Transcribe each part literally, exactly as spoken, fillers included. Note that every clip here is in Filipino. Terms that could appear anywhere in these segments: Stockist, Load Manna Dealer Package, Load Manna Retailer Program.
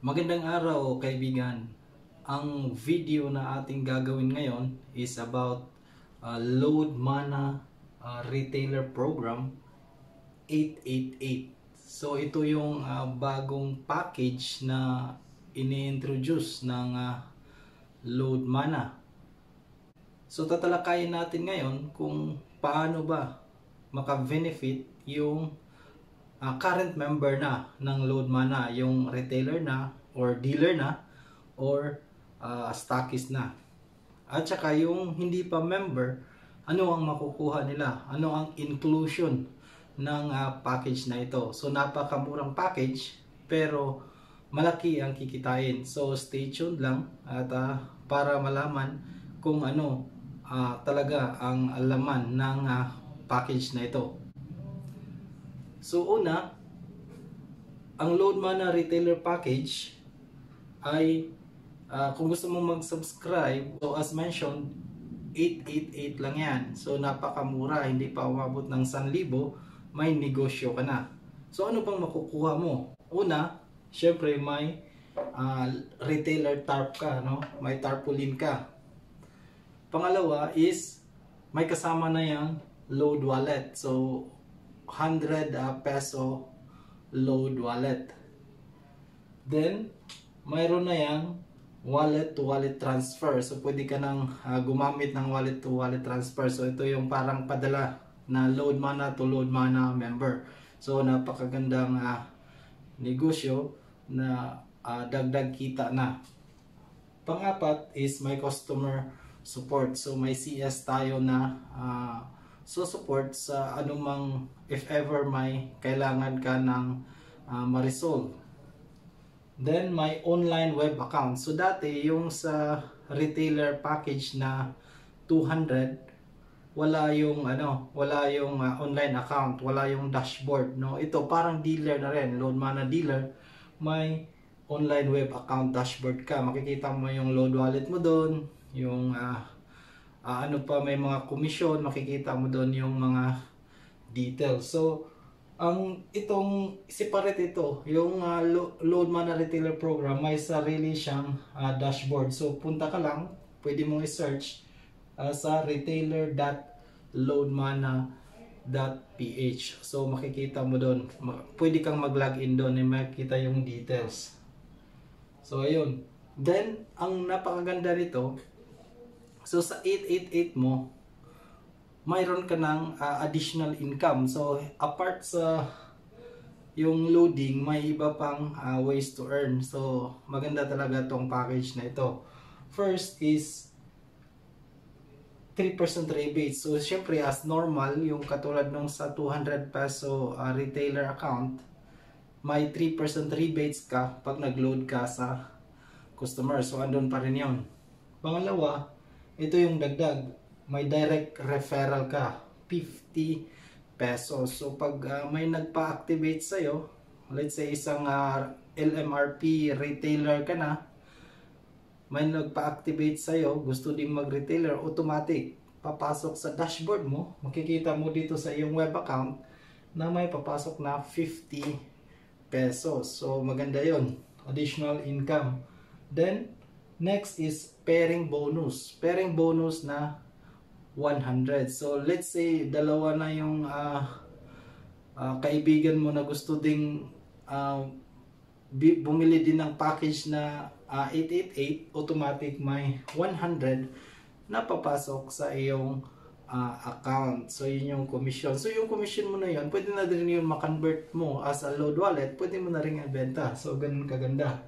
Magandang araw kaibigan. Ang video na ating gagawin ngayon is about uh, Load Manna uh, Retailer Program eight eight eight. So ito yung uh, bagong package na ini-introduce ng uh, Load Manna. So tatalakayin natin ngayon kung paano ba maka-benefit yung Uh, current member na ng Load Manna, yung retailer na or dealer na or uh, stockist na, at saka yung hindi pa member, ano ang makukuha nila, ano ang inclusion ng uh, package na ito. So napakamurang package pero malaki ang kikitain, so stay tuned lang at uh, para malaman kung ano uh, talaga ang laman ng uh, package na ito. So una, ang Load Manna Retailer Package ay uh, kung gusto mong mag-subscribe, so as mentioned, eight eight eight lang yan. So napakamura, hindi pa umabot ng one thousand, may negosyo ka na. So ano pang makukuha mo? Una, syempre may uh, retailer tarp ka, no? May tarpaulin ka. Pangalawa is may kasama na yung load wallet. So one hundred uh, peso load wallet. Then mayroon na yang wallet to wallet transfer. So pwede ka nang uh, gumamit ng wallet to wallet transfer. So ito yung parang padala na Load Manna to Load Manna member. So napakagandang uh, negosyo na uh, dagdag kita na. Pangapat is may customer support. So may C S tayo na uh, so support sa anumang if ever may kailangan ka ng uh, ma-resolve. Then may online web account. So dati yung sa retailer package na two hundred, wala yung ano, wala yung uh, online account, wala yung dashboard, no. Ito parang dealer na rin, Load Manna dealer, may online web account, dashboard ka. Makikita mo yung load wallet mo doon, yung uh, Uh, ano pa, may mga komisyon, makikita mo doon yung mga details. So, ang itong separate ito, yung uh, Load Manna Retailer Program, may sarili siyang uh, dashboard. So, punta ka lang, pwede mong i-search uh, sa retailer dot load mana dot p h. So, makikita mo doon, pwede kang mag-login doon, eh, makikita yung details. So, ayun. Then, ang napakaganda nito, so sa eight eight eight mo, mayroon ka ng uh, additional income. So apart sa yung loading, may iba pang uh, ways to earn. So maganda talaga tong package na ito. First is three percent rebate. So syempre as normal, yung katulad nung sa two hundred peso uh, retailer account, may three percent rebates ka pag nag-load ka sa customer. So andun pa rin yun. Pangalawa, ito yung dagdag, may direct referral ka, fifty pesos. So pag uh, may nagpa-activate sa'yo, let's say isang uh, L M R P retailer ka na, may nagpa-activate sa'yo, gusto din mag-retailer, automatic, papasok sa dashboard mo, makikita mo dito sa iyong web account na may papasok na fifty pesos. So maganda yon, additional income. Then, next is pairing bonus. Pairing bonus na one hundred. So let's say dalawa na yung uh, uh, kaibigan mo na gusto ding uh, bumili din ng package na uh, eight eight eight, automatic may one hundred na papasok sa iyong uh, account. So yun yung commission. So yung commission mo na yun, pwede na din yun makonvert mo as a load wallet. Pwede mo na rin ibenta. So ganun kaganda.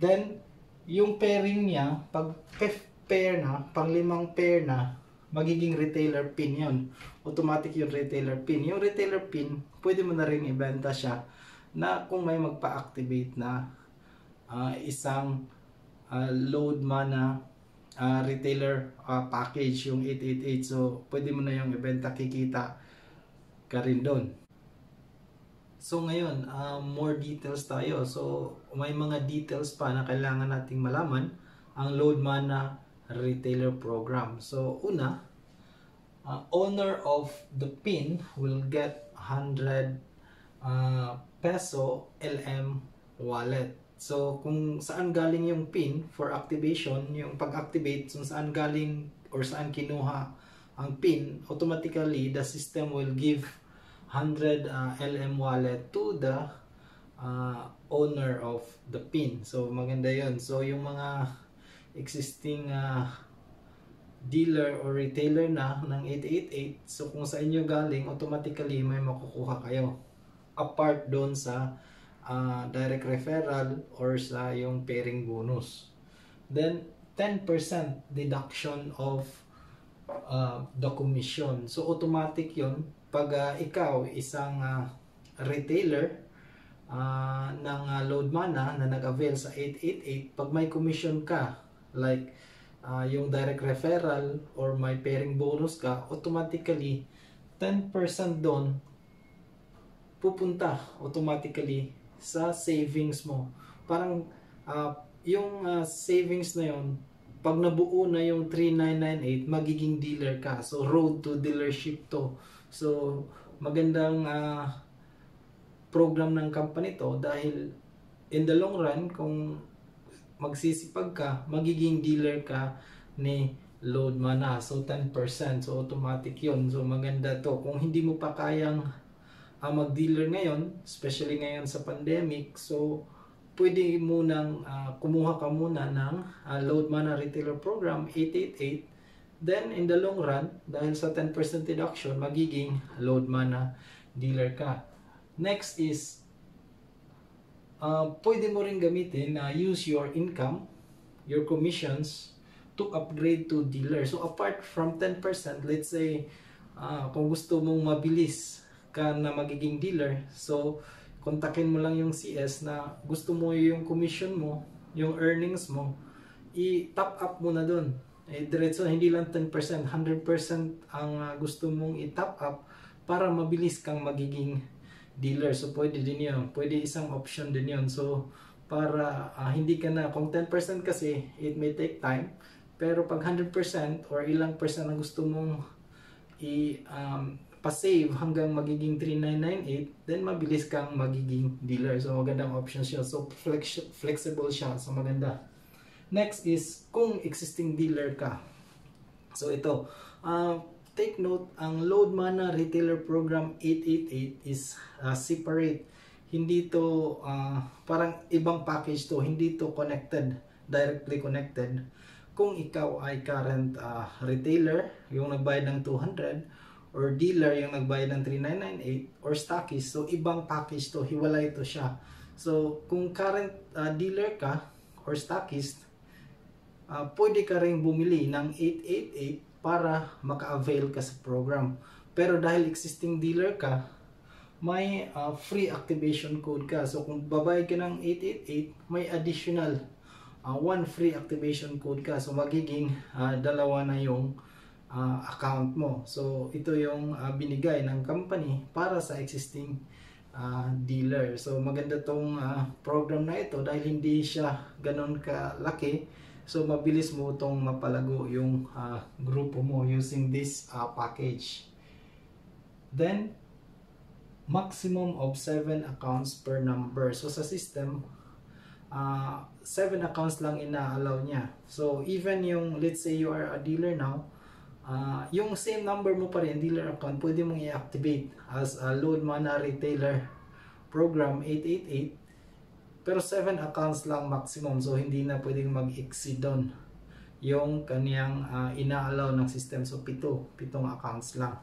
Then, yung pairing niya, pag fifth pair na, pang limang pair na, magiging retailer pin yun. Automatic yung retailer pin. Yung retailer pin, pwede mo na rin ibenta siya na kung may magpa-activate na uh, isang uh, Load Manna uh, retailer uh, package, yung eight eight eight. So, pwede mo na yung ibenta, kikita ka rin doon. So ngayon, uh, more details tayo. So may mga details pa na kailangan nating malaman ang Load Manna Retailer Program. So una, uh, owner of the pin will get one hundred uh, peso L M wallet. So, kung saan galing yung pin for activation, yung pag-activate, kung saan galing or saan kinuha ang pin, automatically the system will give one hundred uh, L M wallet to the uh, owner of the pin. So, maganda yun. So, yung mga existing uh, dealer or retailer na ng eight eight eight, so kung sa inyo galing, automatically may makukuha kayo. Apart doon sa Uh, direct referral or sa yung pairing bonus. Then, ten percent deduction of uh, the commission. So, automatic yun. Pag uh, ikaw, isang uh, retailer uh, ng uh, Load Manna na nag-avail sa eight eight eight, pag may commission ka, like uh, yung direct referral or may pairing bonus ka, automatically, ten percent doon pupunta automatically sa savings mo. Parang uh, yung uh, savings na yon, pag nabuo na yung three nine nine eight, magiging dealer ka. So, road to dealership to. So, magandang uh, program ng company to dahil in the long run, kung magsisipag ka, magiging dealer ka ni Load Manna. So, ten percent. So, automatic yun. So, maganda to. Kung hindi mo pa kayang uh, mag-dealer ngayon, especially ngayon sa pandemic, so pwede munang uh, kumuha ka muna ng uh, Load Manna Retailer Program eight eight eight, then in the long run, dahil sa ten percent deduction, magiging Load Manna dealer ka. Next is uh, pwede mo rin gamitin na uh, use your income, your commissions to upgrade to dealer. So apart from ten percent, let's say uh, kung gusto mong mabilis ka na magiging dealer, so kontakin mo lang yung C S na gusto mo yung commission mo, yung earnings mo, i-top up mo na dun. Eh, diretso, hindi lang ten percent, one hundred percent ang uh, gusto mong i-top up para mabilis kang magiging dealer. So, pwede din yun. Pwede isang option din yun. So, para uh, hindi ka na, kung ten percent kasi, it may take time. Pero pag one hundred percent or ilang percent ang gusto mong i- um, pa-save hanggang magiging three nine nine eight, then mabilis kang magiging dealer. So, magandang options yun. So, flex flexible siya. So, maganda. Next is, kung existing dealer ka. So, ito. Uh, take note, ang Load Manna Retailer Program eight eight eight is uh, separate. Hindi to, uh, parang ibang package to. Hindi to connected, directly connected. Kung ikaw ay current uh, retailer, yung nagbayad ng two hundred, or dealer yung nagbayad ng three nine nine eight, or stockies, so ibang package to, hiwalay to siya. So, kung current uh, dealer ka, or stockies, uh, pwede ka rin bumili ng eight eight eight para maka-avail ka sa program. Pero dahil existing dealer ka, may uh, free activation code ka. So, kung babayad ka ng eight eight eight, may additional uh, one free activation code ka. So, magiging uh, dalawa na yung Uh, account mo. So, ito yung uh, binigay ng company para sa existing uh, dealer. So, maganda tong uh, program na ito dahil hindi siya ganun kalaki. So, mabilis mo itong mapalago yung uh, grupo mo using this uh, package. Then, maximum of seven accounts per number. So, sa system, uh, seven accounts lang ina-allow niya. So, even yung, let's say you are a dealer now, Uh, yung same number mo pa rin, dealer account, pwede mong i-activate as a Load Manna Retailer Program eight eight eight, pero seven accounts lang maximum. So hindi na pwedeng mag-exceed doon yung kaniyang uh, ina-allow ng system. So pito, pitong accounts lang.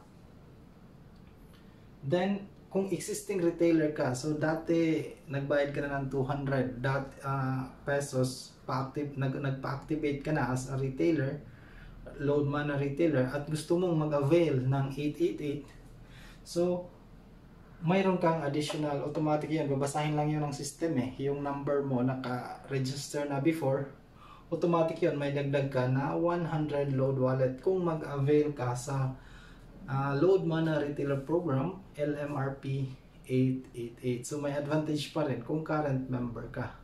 Then kung existing retailer ka, so dati nagbayad ka na ng two hundred that, uh, pesos, pa-active, nag, nagpa-activate ka na as a retailer, Load Manna Retailer, at gusto mong mag-avail ng eight eight eight, so mayroon kang additional, automatic yan, babasahin lang yun ng system eh, yung number mo naka-register na before, automatic yun, may dagdag ka na one hundred load wallet kung mag-avail ka sa uh, Load Manna Retailer Program L M R P eight eight eight. So may advantage pa rin kung current member ka.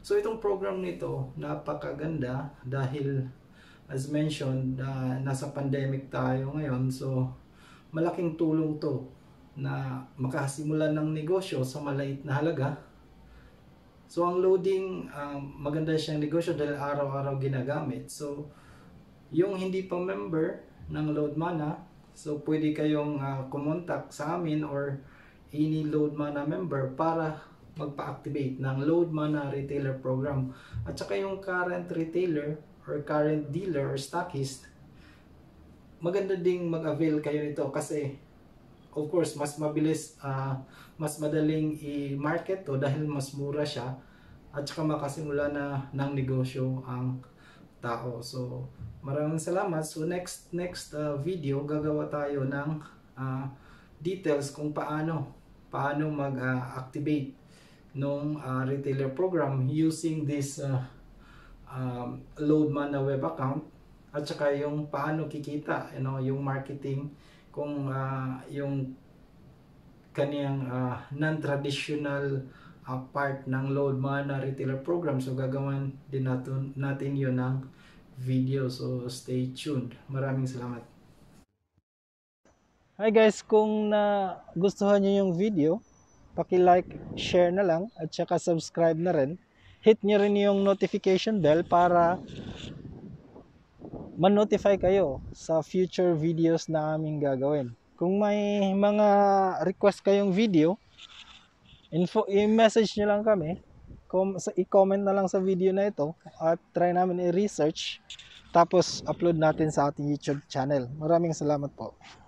So itong program nito napakaganda dahil as mentioned, uh, nasa pandemic tayo ngayon, so malaking tulong to na makasimula ng negosyo sa maliit na halaga. So ang loading, um, maganda siyang negosyo dahil araw-araw ginagamit. So yung hindi pa member ng Load Manna, so pwede kayong uh, kumontak sa amin or any Load Manna member para magpa-activate ng Load Manna Retailer Program. At saka yung current retailer or current dealer or stockist, maganda ding mag-avail kayo nito kasi of course mas mabilis, uh, mas madaling i-market to dahil mas mura siya at saka makasimula na ng negosyo ang tao. So maraming salamat. So next next uh, video gagawa tayo ng uh, details kung paano paano mag-activate uh, ng uh, retailer program using this uh, um, Load Manna web account at saka yung paano kikita, you know, yung marketing kung uh, yung kaniyang uh, non-traditional uh, part ng Load Manna retailer program. So gagawin din natin, natin yun ng video. So stay tuned. Maraming salamat. Hi guys, kung nagustuhan nyo yung video, paki-like, share na lang at saka subscribe na rin. Hit nyo rin yung notification bell para man-notify kayo sa future videos na aming gagawin. Kung may mga request kayong video, info, i-message nyo lang kami, i-comment na lang sa video na ito at try namin i-research tapos upload natin sa ating YouTube channel. Maraming salamat po.